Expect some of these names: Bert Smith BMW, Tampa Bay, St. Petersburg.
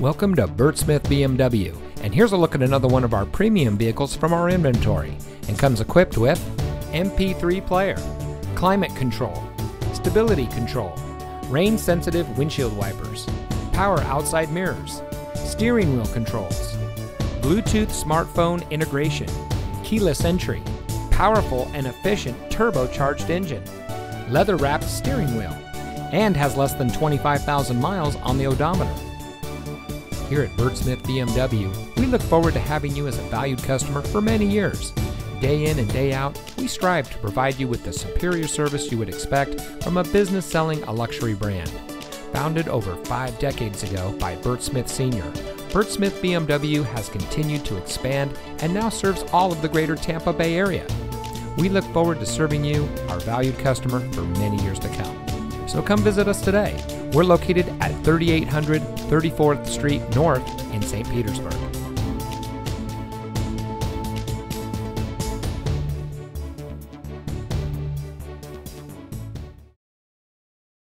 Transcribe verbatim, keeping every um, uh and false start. Welcome to Bert Smith B M W, and here's a look at another one of our premium vehicles from our inventory, and comes equipped with M P three player, climate control, stability control, rain sensitive windshield wipers, power outside mirrors, steering wheel controls, Bluetooth smartphone integration, keyless entry, powerful and efficient turbocharged engine, leather wrapped steering wheel, and has less than twenty-five thousand miles on the odometer. Here at Bert Smith B M W, we look forward to having you as a valued customer for many years. Day in and day out, we strive to provide you with the superior service you would expect from a business selling a luxury brand. Founded over five decades ago by Bert Smith Senior, Bert Smith B M W has continued to expand and now serves all of the greater Tampa Bay area. We look forward to serving you, our valued customer, for many years to come. So come visit us today. We're located at thirty-eight hundred thirty-fourth Street North in Saint Petersburg.